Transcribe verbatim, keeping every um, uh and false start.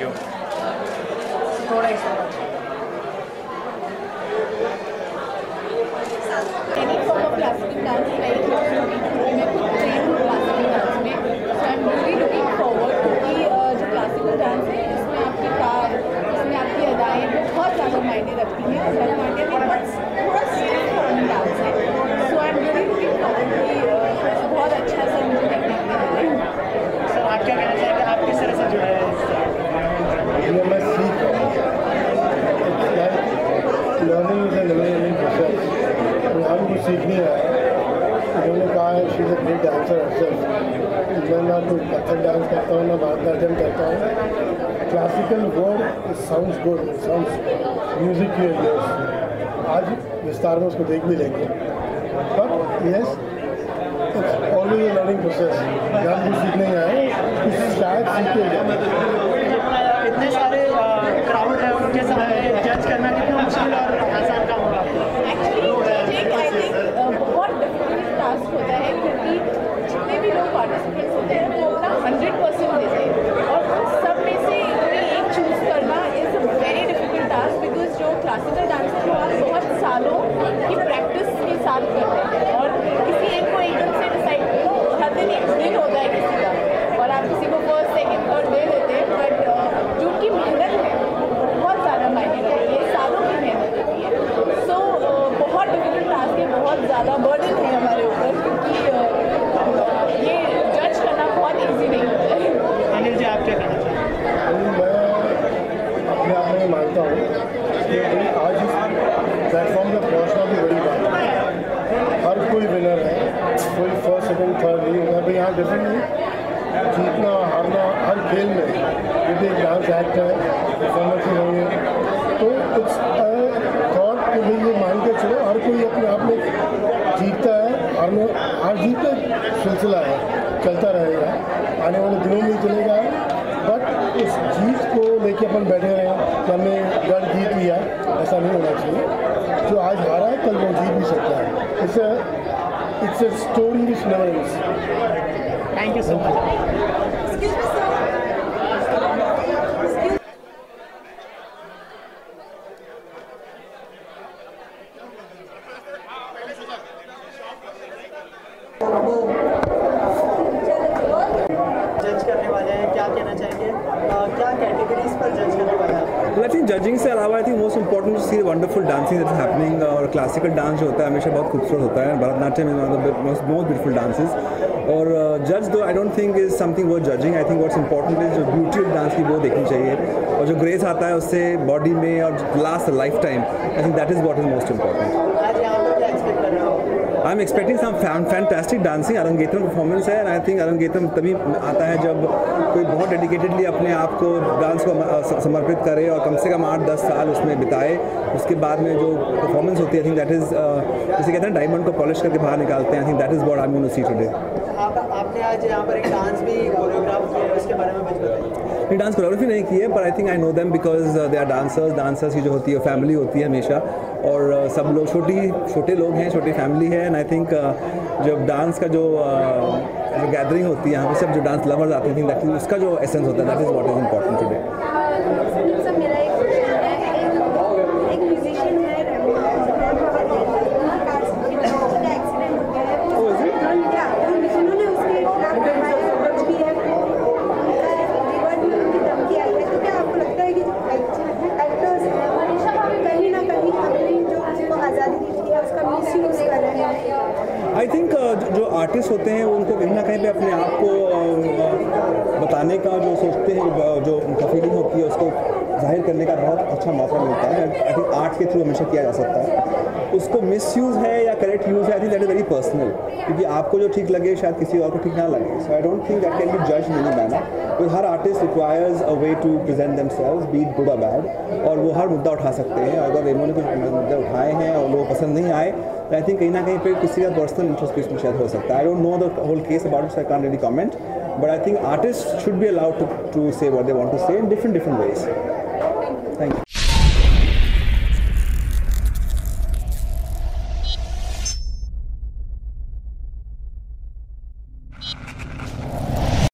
Thank you. थोड़ा ही सीखने आया। उन्होंने कहा she is a great dancer herself. मैं ना कोई कथक डांस करता हूँ ना भरतनाट्यम करता हूँ। Classical word sounds good, sounds music to your ears. आज विस्तार में उसको देख भी लेंगे। But yes, it's always a learning process. जब भी सीखने आए उससे शायद सीखे जाए। इतने सारे क्राउड है उनके सामने जज करना कितना मुश्किल और आसान काम होगा। होता है क्योंकि जितने भी लोग पार्टिसिपेंट्स होते हैं वो अपना हंड्रेड परसेंट देते हैं और सब में से एक चूज करना is a very difficult task. Because जो क्लासिकल डांस है वो आप बहुत सालों की प्रैक्टिस के साथ करते हैं और किसी एक को एकदम से डिसाइड करो। हर दिन एक दिन होता है किसी का और आप किसी को फर्स्ट सेकेंड थर्ड दे देते हैं। बट जो उनकी मेहनत है बहुत ज़्यादा मायने रखती है, सालों की मेहनत होती है। सो बहुत डिफिकल्ट टास्क है, बहुत ज़्यादा बर्डन है हमारे ऊपर। कोई फर्स्ट सेकेंड थर्ड नहीं होगा। भाई यहाँ डेफिनेटली जीतना हारना हर खेल में, यदि एक डांस एक्ट है परफॉर्मेंस होंगे तो कुछ थॉट के लिए ये मान के चलो हर कोई अपने आप में जीतता है। हारना हार जीत का सिलसिला है, चलता रहेगा, आने वाले दिनों में चलेगा। बट इस जीत को लेके अपन बैठे रहें कि हमने डर जीत लिया, ऐसा नहीं होना चाहिए। जो आज हारा है कल वो जीत भी सकता है। इससे It's a story which never ends. Thank you so much. Excuse me, sir. Excuse me. Judge करने वाले हैं, क्या कहना चाहेंगे? क्या categories पर judge करने वाले हैं? Well, I think judging से अलावा I think most important to see the wonderful dancing that's happening और classical dance जो होता है हमेशा बहुत खूबसूरत होता है। Bharatanatyam is one of the most most beautiful dances और judge though I don't think is something worth judging. I think what's important is जो beauty of dance की वो देखनी चाहिए और जो grace आता है उससे body में और last a lifetime. I think that is what is most important. I'm expecting some fantastic dancing, Arangetam performance है and I think Arangetam तभी आता है जब कोई बहुत dedicatedly अपने आप को डांस को समर्पित करे और कम से कम आठ दस साल उसमें बिताए। उसके बाद में जो performance होती है I think that is जैसे कहते हैं diamond को polish करके बाहर निकालते हैं। I think that is what I'm going to see today. आप आपने आज यहाँ पर एक डांस भी कोरियोग्राफ किया है, उसके बारे में कुछ बताइए। नहीं, डांस कोरियोग्राफी नहीं की है पर I think I know them because they are dancers. Dancers की जो होती है फैमिली होती है हमेशा और uh, सब लोग छोटी छोटे लोग हैं, छोटी फैमिली है एंड आई थिंक जब डांस का जो गैदरिंग uh, होती है यहाँ पे सब जो डांस लवर्स आते हैं दैट उसका जो एसेंस होता है that is what is important today. I think uh, जो आर्टिस्ट होते हैं उनको कहीं ना कहीं पे अपने आप को uh, बताने का जो सोचते हैं जो उनका फीलिंग होती है उसको जाहिर करने का बहुत अच्छा मौका मिलता है। आई थिंक आर्ट के थ्रू हमेशा किया जा सकता है। उसको मिसयूज़ है या करेक्ट यूज़ है I think that is very personal क्योंकि आपको जो ठीक लगे शायद किसी और को ठीक ना लगे। So I don't think that can be जज इन एनी मैनर। तो हर artist requires a way to present themselves be it good और बैड और वो हर मुद्दा उठा सकते हैं। अगर रेमो ने कुछ मुद्दे उठाए हैं और लोग पसंद नहीं आए आई थिंक कहीं ना कहीं पे किसी का पर्सनल इंटरेस्ट इसमें शायद हो सकता है। I don't know the whole case about I can't really comment, but I think artists should be allowed to say what they want to say in different ways. Thank you.